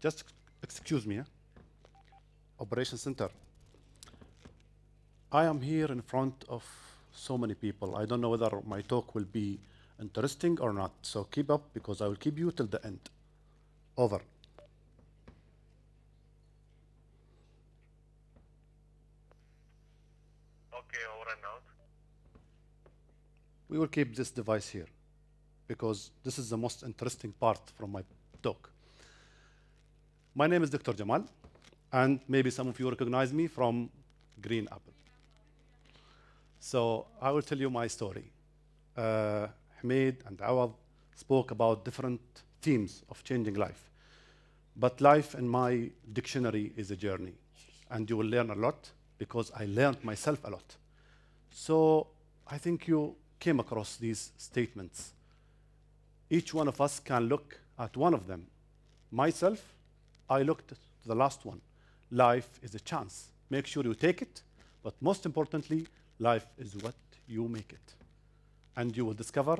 Just excuse me, Operation Center. I am here in front of so many people. I don't know whether my talk will be interesting or not. So keep up, because I will keep you till the end. Over. Okay, over and out. We will keep this device here, because this is the most interesting part from my talk. My name is Dr. Jamal, and maybe some of you recognize me from Green Apple. So I will tell you my story. Hamid and Awad spoke about different themes of changing life. But life in my dictionary is a journey, and you will learn a lot, because I learned myself a lot. So I think you came across these statements. Each one of us can look at one of them. Myself, I looked at the last one. Life is a chance. Make sure you take it, but most importantly, life is what you make it. And you will discover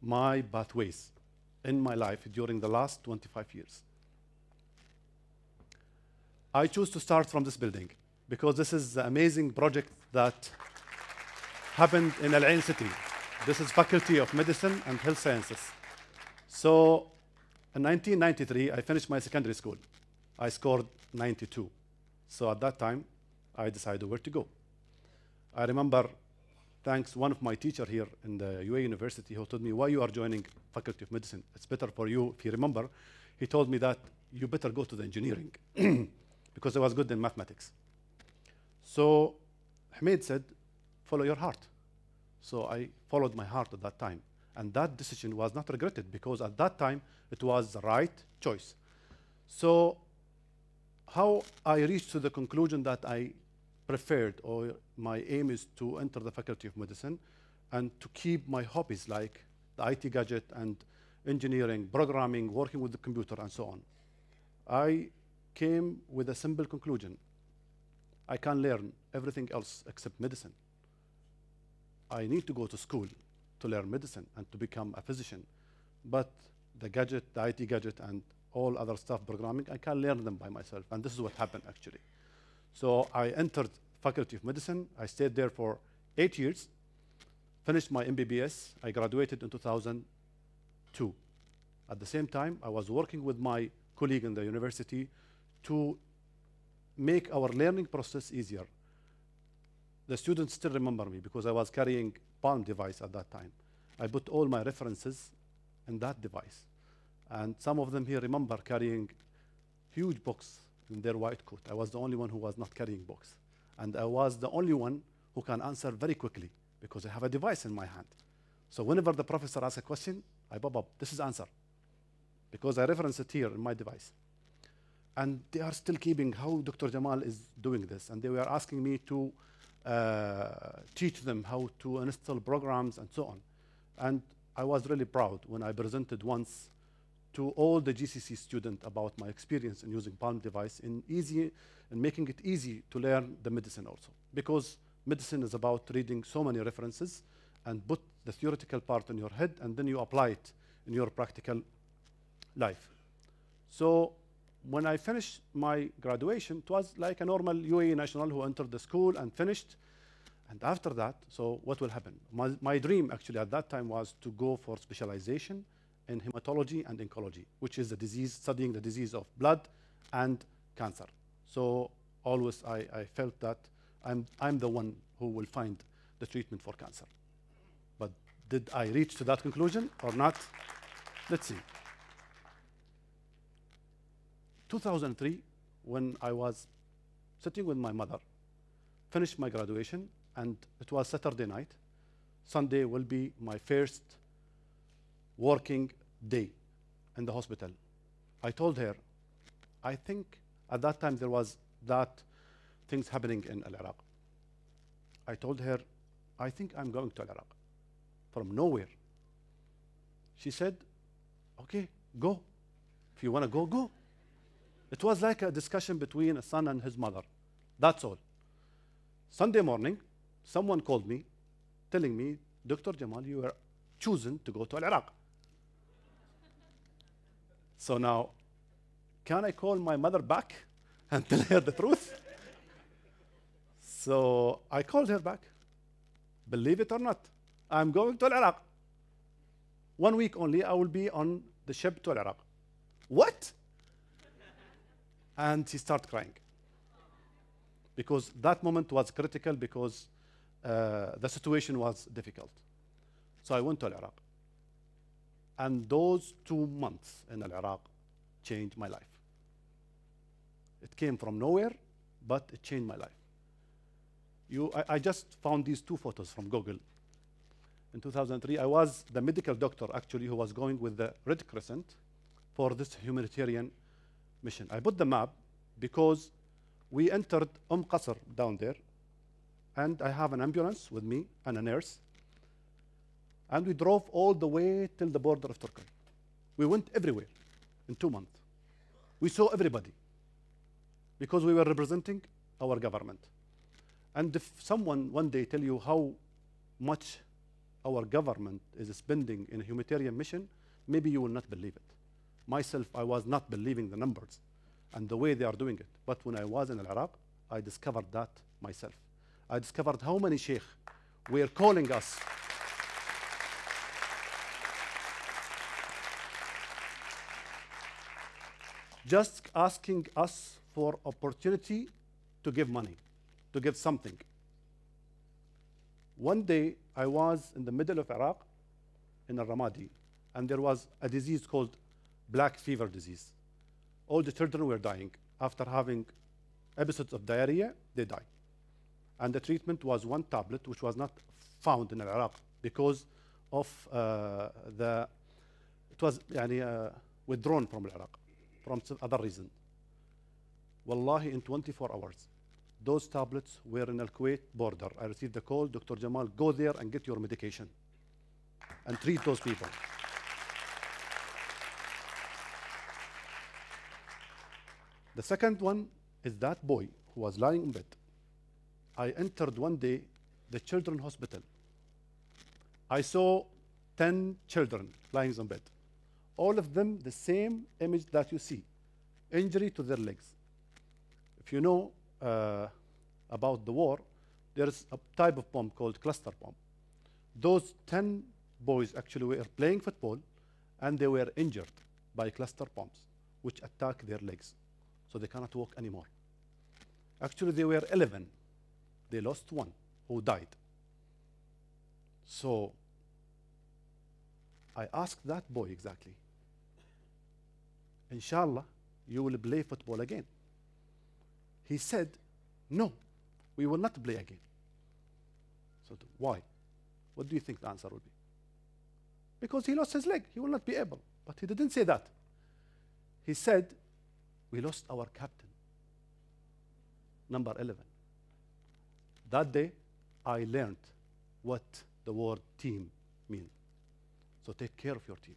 my pathways in my life during the last 25 years. I choose to start from this building, because this is an amazing project that happened in Al Ain City. This is Faculty of Medicine and Health Sciences. So, in 1993, I finished my secondary school. I scored 92. So at that time, I decided where to go. I remember, thanks one of my teacher here in the UAE University, who told me, why you are joining Faculty of Medicine? It's better for you, if you remember. He told me that you better go to the engineering, because I was good in mathematics. So Hamid said, follow your heart. So I followed my heart at that time. And that decision was not regretted, because at that time, it was the right choice. So how I reached to the conclusion that I preferred, or my aim is to enter the Faculty of Medicine and to keep my hobbies like the IT gadget and engineering, programming, working with the computer, and so on. I came with a simple conclusion. I can learn everything else except medicine. I need to go to school to learn medicine and to become a physician. But the gadget, the IT gadget, and all other stuff, programming, I can learn them by myself. And this is what happened, actually. So I entered Faculty of Medicine. I stayed there for 8 years, finished my MBBS. I graduated in 2002. At the same time, I was working with my colleague in the university to make our learning process easier. The students still remember me, because I was carrying Palm device at that time. I put all my references in that device. And some of them here remember carrying huge books in their white coat. I was the only one who was not carrying books. And I was the only one who can answer very quickly, because I have a device in my hand. So whenever the professor asks a question, I pop up, this is answer, because I reference it here in my device. And they are still keeping how Dr. Jamal is doing this. And they were asking me to teach them how to install programs and so on. And I was really proud when I presented once to all the GCC students about my experience in using Palm device in making it easy to learn the medicine also. Because medicine is about reading so many references and put the theoretical part in your head, and then you apply it in your practical life. So when I finished my graduation, it was like a normal UAE national who entered the school and finished. And after that, so what will happen? My dream actually at that time was to go for specialization in hematology and oncology, which is the disease, studying the disease of blood and cancer. So always I felt that I'm the one who will find the treatment for cancer. But did I reach to that conclusion or not? Let's see. 2003, when I was sitting with my mother, finished my graduation, and it was Saturday night. Sunday will be my first working day in the hospital. I told her, I think at that time there was that things happening in Al-Iraq. I told her, I think I'm going to Al-Iraq from nowhere. She said, okay, go. If you want to go, go. It was like a discussion between a son and his mother. That's all. Sunday morning, someone called me, telling me, Dr. Jamal, you were chosen to go to Al-Iraq. So now, can I call my mother back and tell her the truth? So I called her back. Believe it or not, I'm going to Al-Iraq. 1 week only, I will be on the ship to Al-Iraq. What? And she started crying. Because that moment was critical, because the situation was difficult. So I went to Al-Iraq. And those 2 months in Al-Iraq changed my life. It came from nowhere, but it changed my life. I just found these two photos from Google. In 2003, I was the medical doctor, actually, who was going with the Red Crescent for this humanitarian mission. I put the map because we entered Qasr down there, and I have an ambulance with me and a nurse, and we drove all the way till the border of Turkey. We went everywhere in 2 months. We saw everybody because we were representing our government. And if someone one day tell you how much our government is spending in a humanitarian mission, maybe you will not believe it. Myself, I was not believing the numbers and the way they are doing it. But when I was in Al-Iraq, I discovered that myself. I discovered how many sheikh were calling us. Just asking us for opportunity to give money, to give something. One day, I was in the middle of Iraq, in Al-Ramadi, and there was a disease called Black fever disease. All the children were dying. After having episodes of diarrhea, they died. And the treatment was one tablet, which was not found in Iraq because of it was withdrawn from Iraq, from some other reason. Wallahi, in 24 hours, those tablets were in Al-Kuwait border. I received the call, Dr. Jamal, go there and get your medication and treat those people. The second one is that boy who was lying in bed. I entered one day the children's hospital. I saw 10 children lying in bed. All of them the same image that you see, injury to their legs. If you know about the war, there is a type of bomb called cluster bomb. Those 10 boys actually were playing football and they were injured by cluster bombs, which attack their legs. So they cannot walk anymore. Actually, they were 11. They lost one who died. So I asked that boy exactly, inshallah, you will play football again. He said, no, we will not play again. So why? What do you think the answer will be? Because he lost his leg. He will not be able. But he didn't say that. He said, we lost our captain, number 11. That day, I learned what the word team means. So take care of your team.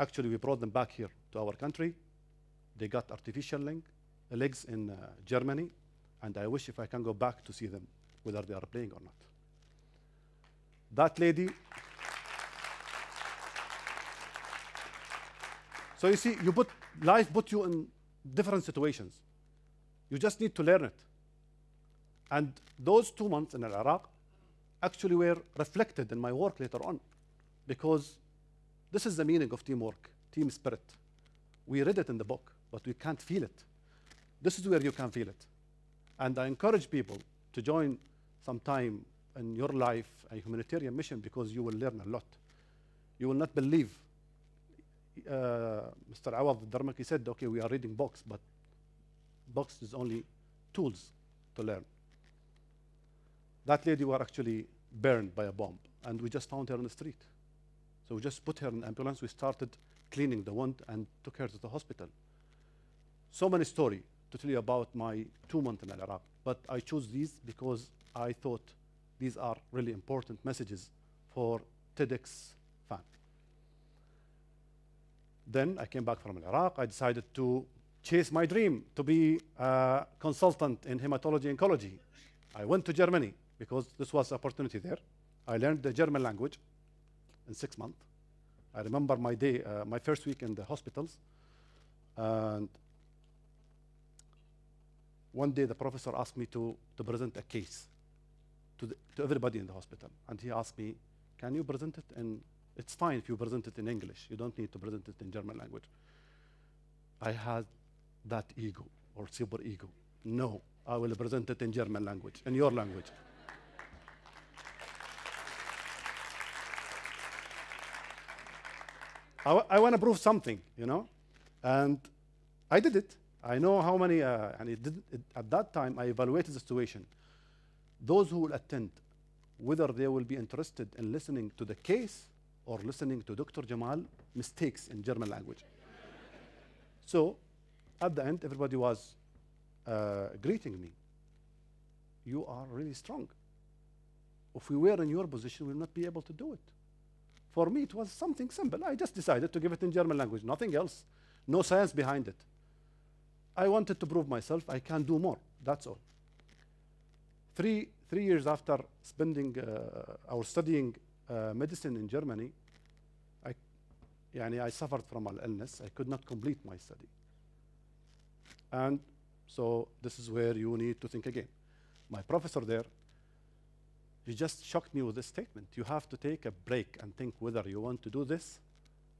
Actually, we brought them back here to our country. They got artificial legs in Germany, and I wish if I can go back to see them, whether they are playing or not. That lady. So you see, life put you in different situations. You just need to learn it. And those 2 months in Iraq actually were reflected in my work later on, because this is the meaning of teamwork, team spirit. We read it in the book, but we can't feel it. This is where you can feel it. And I encourage people to join sometime in your life a humanitarian mission, because you will learn a lot. You will not believe. Mr. Awad Darmaki said, okay, we are reading books, but books is only tools to learn. That lady was actually burned by a bomb, and we just found her on the street. So we just put her in an ambulance. We started cleaning the wound and took her to the hospital. So many stories to tell you about my 2 months in Al-Iraq, but I chose these because I thought these are really important messages for TEDx fans. Then I came back from Iraq. I decided to chase my dream to be a consultant in hematology oncology. I went to Germany because this was an opportunity there. I learned the German language in 6 months. I remember my day, my first week in the hospitals. And one day the professor asked me to present a case to everybody in the hospital. And he asked me, can you present it? And it's fine if you present it in English. You don't need to present it in German language. I had that ego or super ego. No, I will present it in German language, in your language. I want to prove something, you know? And I did it. I know how many, and at that time, I evaluated the situation. Those who will attend, whether they will be interested in listening to the case or listening to Dr. Jamal mistakes in German language. So at the end, everybody was greeting me. You are really strong. If we were in your position, we would not be able to do it. For me, it was something simple. I just decided to give it in German language, nothing else. No science behind it. I wanted to prove myself I can do more, that's all. Three years after spending or studying medicine in Germany, I suffered from an illness. I could not complete my study. And so this is where you need to think again. My professor there, he just shocked me with this statement. You have to take a break and think whether you want to do this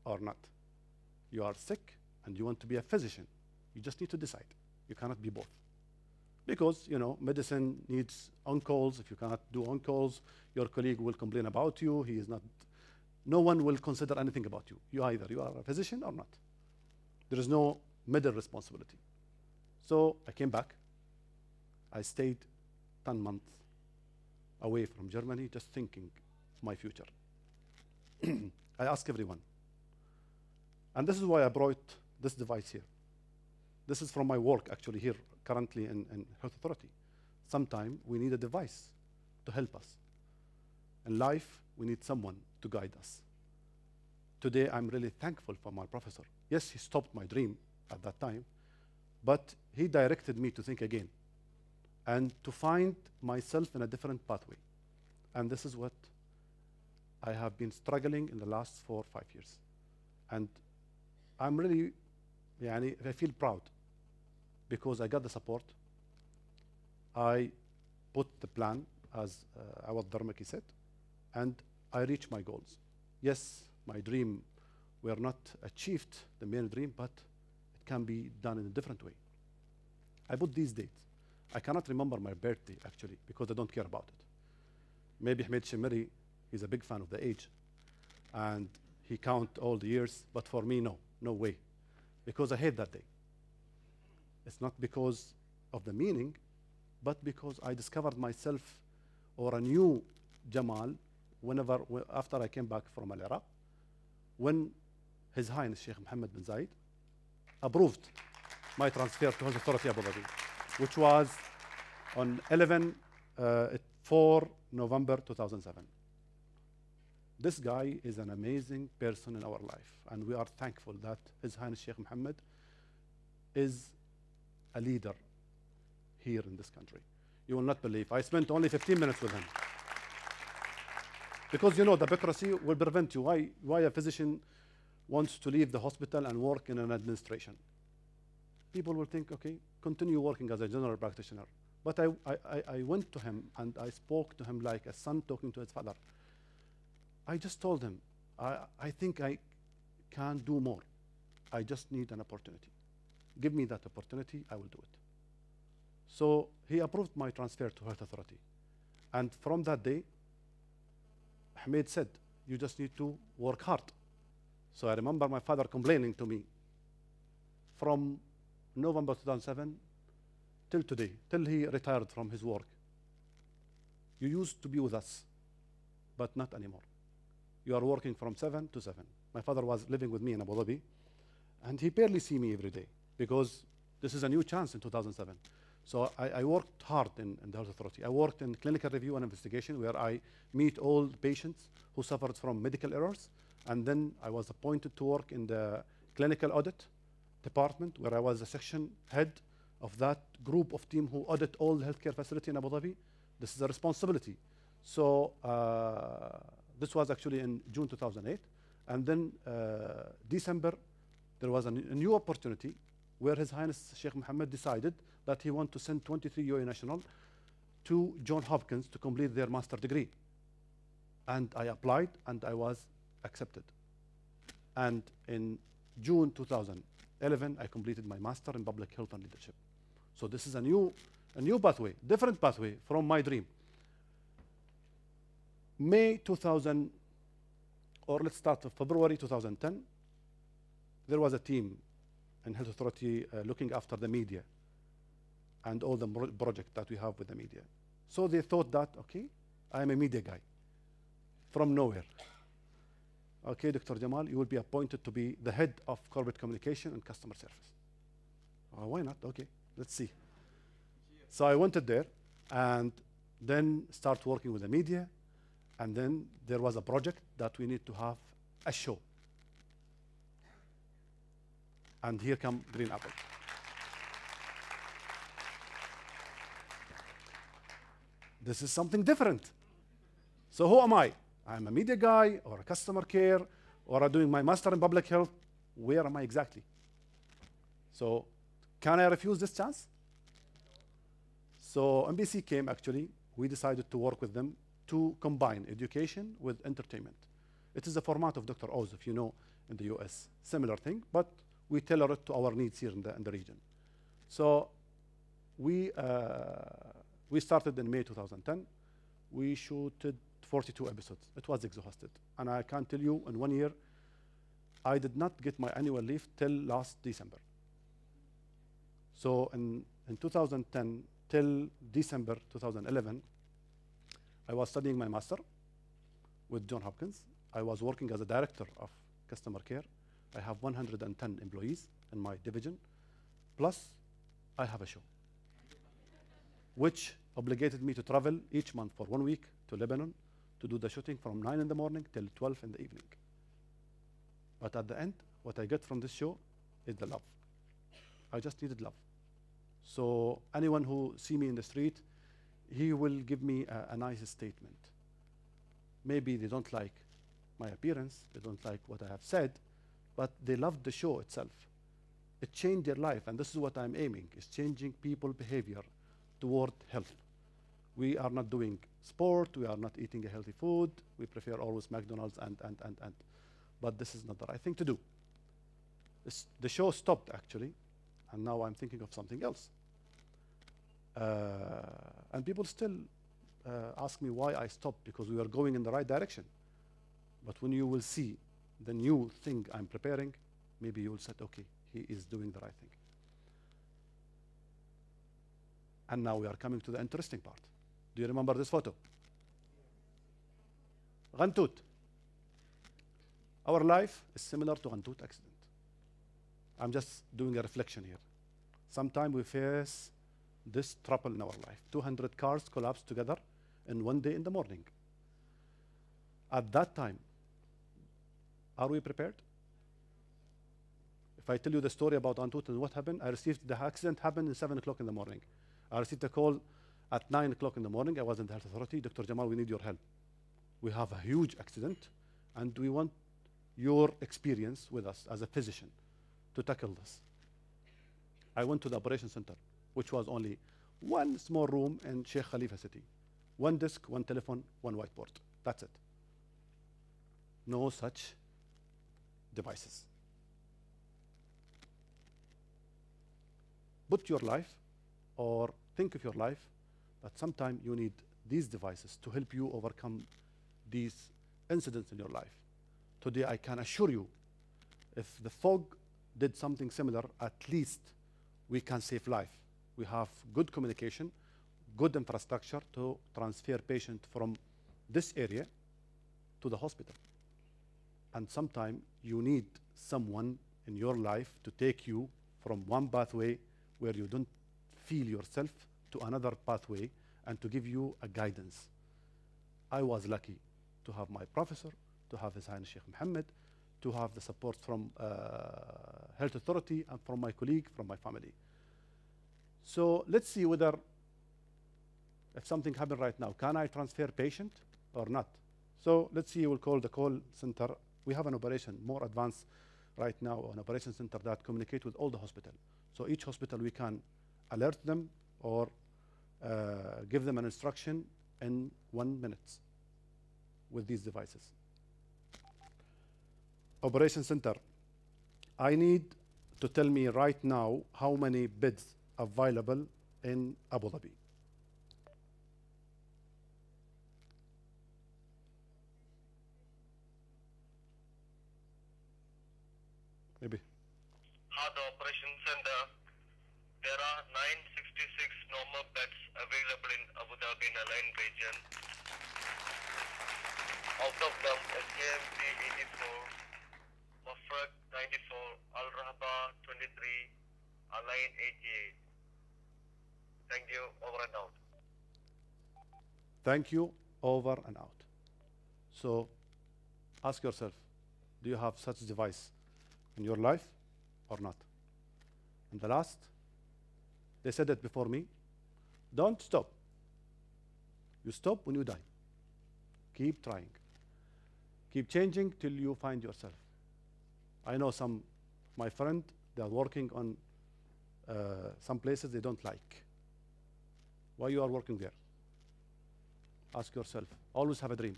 or not. You are sick and you want to be a physician. You just need to decide. You cannot be both. Because, you know, medicine needs on-calls. If you cannot do on-calls, your colleague will complain about you. He is not, no one will consider anything about you. You either, you are a physician or not. There is no middle responsibility. So I came back. I stayed 10 months away from Germany, just thinking my future. I asked everyone. And this is why I brought this device here. This is from my work, actually, here currently in Health Authority. Sometimes we need a device to help us. In life, we need someone to guide us. Today, I'm really thankful for my professor. Yes, he stopped my dream at that time, but he directed me to think again and to find myself in a different pathway. And this is what I have been struggling in the last 4 or 5 years. And I'm really, I feel proud because I got the support. I put the plan, as Awad Darmaki said, and I reached my goals. Yes, my dream were not achieved, the main dream, but it can be done in a different way. I put these dates. I cannot remember my birthday, actually, because I don't care about it. Maybe Ahmed Shemiri is a big fan of the age, and he counts all the years, but for me, no, no way. Because I hate that day. It's not because of the meaning, but because I discovered myself or a new Jamal whenever, after I came back from Al-Iraq, when His Highness Sheikh Mohammed bin Zayed approved my transfer to Health Authority of Abu-Dhabi, which was on 4 November 2007. This guy is an amazing person in our life, and we are thankful that His Highness Sheikh Mohammed is a leader here in this country. You will not believe. I spent only 15 minutes with him. Because, you know, the bureaucracy will prevent you. Why a physician wants to leave the hospital and work in an administration? People will think, okay, continue working as a general practitioner. But I went to him, and I spoke to him like a son talking to his father. I just told him, I think I can do more. I just need an opportunity. Give me that opportunity, I will do it. So he approved my transfer to Health Authority. And from that day, Ahmed said, you just need to work hard. So I remember my father complaining to me from November 2007 till today, till he retired from his work. You used to be with us, but not anymore. You are working from 7 to 7. My father was living with me in Abu Dhabi, and he barely see me every day because this is a new chance in 2007. So I worked hard in the Health Authority. I worked in clinical review and investigation where I meet all patients who suffered from medical errors. And then I was appointed to work in the clinical audit department where I was a section head of that group of team who audit all the healthcare facility in Abu Dhabi. This is a responsibility. So this was actually in June 2008. And then December, there was a new opportunity where His Highness Sheikh Mohammed decided that he wanted to send 23 UAE nationals to Johns Hopkins to complete their master's degree. And I applied, and I was accepted. And in June 2011, I completed my master in public health and leadership. So this is a new pathway, different pathway from my dream. May 2000, or let's start with February 2010, there was a team in Health Authority looking after the media and all the project that we have with the media. So they thought that, okay, I'm a media guy from nowhere. Okay, Dr. Jamal, you will be appointed to be the head of corporate communication and customer service. Oh, why not? Okay, let's see. So I went there and then start working with the media. And then there was a project that we need to have a show. And here comes Green Apple. This is something different. So who am I? I'm a media guy, or a customer care, or I'm doing my master in public health. Where am I exactly? So can I refuse this chance? So NBC came, actually. We decided to work with them to combine education with entertainment. It is the format of Dr. Oz, if you know, in the US. Similar thing, but we tailor it to our needs here in the region. So we started in May 2010. We shooted 42 episodes. It was exhausted. And I can tell you, in 1 year, I did not get my annual leave till last December. So in 2010, till December 2011, I was studying my master with Johns Hopkins. I was working as a director of customer care. I have 110 employees in my division. Plus, I have a show, which obligated me to travel each month for 1 week to Lebanon to do the shooting from 9 in the morning till 12 in the evening. But at the end, what I get from this show is the love. I just needed love. So anyone who see me in the street, he will give me a nice statement. Maybe they don't like my appearance, they don't like what I have said, but they loved the show itself. It changed their life, and this is what I'm aiming, is changing people's behavior toward health. We are not doing sport, we are not eating a healthy food, we prefer always McDonald's and. But this is not the right thing to do. The show stopped, actually, and now I'm thinking of something else. And people still ask me why I stopped, because we are going in the right direction. But when you will see the new thing I'm preparing, maybe you will say, okay, he is doing the right thing. And now we are coming to the interesting part. Do you remember this photo? Ghantoot. Our life is similar to Ghantoot accident. I'm just doing a reflection here. Sometimes we face this trouble in our life. 200 cars collapsed together in 1 day in the morning. At that time, are we prepared? If I tell you the story about Ghantoot and what happened, I received the accident happened at 7 o'clock in the morning. I received a call at 9 o'clock in the morning. I was in the health authority. Dr. Jamal, we need your help. We have a huge accident, and we want your experience with us as a physician to tackle this. I went to the operation center, which was only one small room in Sheikh Khalifa City. One desk, one telephone, one whiteboard. That's it. No such devices. Put your life, or think of your life, that sometimes you need these devices to help you overcome these incidents in your life. Today, I can assure you, if the fog did something similar, at least we can save life. We have good communication, good infrastructure to transfer patients from this area to the hospital. And sometimes you need someone in your life to take you from one pathway where you don't feel yourself to another pathway and to give you a guidance. I was lucky to have my professor, to have His Highness Sheikh Mohammed, to have the support from Health Authority and from my colleague, from my family. So let's see whether, if something happened right now, can I transfer patient or not. So let's see, we'll call the call center. We have an operation more advanced right now, an operation center that communicates with all the hospital. So each hospital, we can alert them or give them an instruction in 1 minute with these devices. Operation center, I need to tell me right now how many beds available in Abu Dhabi. Maybe. The operation center, there are 966 normal beds available in Abu Dhabi and Al Ain region. Out of them, SKMC 84. Mafraq 94, Al-Rahba 23, Al Ain 88. Thank you, over and out. Thank you, over and out. So ask yourself, do you have such device in your life or not? And the last, they said it before me, don't stop. You stop when you die. Keep trying. Keep changing till you find yourself. I know some, my friend, they are working on some places they don't like. Why you are working there? Ask yourself. Always have a dream.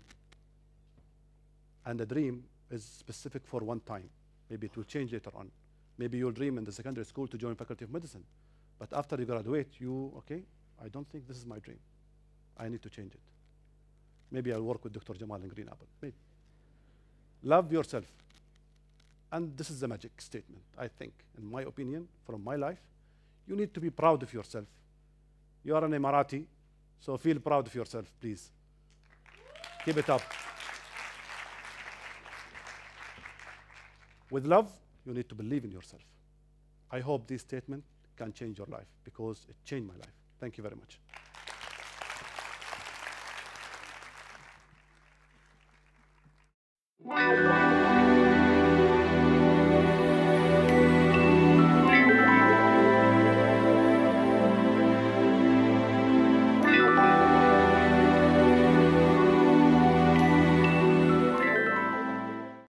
And the dream is specific for one time. Maybe it will change later on. Maybe you'll dream in the secondary school to join faculty of medicine. But after you graduate, you, okay, I don't think this is my dream. I need to change it. Maybe I'll work with Dr. Jamal in Green Apple. Maybe. Love yourself. And this is the magic statement, I think, in my opinion, from my life. You need to be proud of yourself. You are an Emirati, so feel proud of yourself, please. Keep it up. With love, you need to believe in yourself. I hope this statement can change your life, because it changed my life. Thank you very much.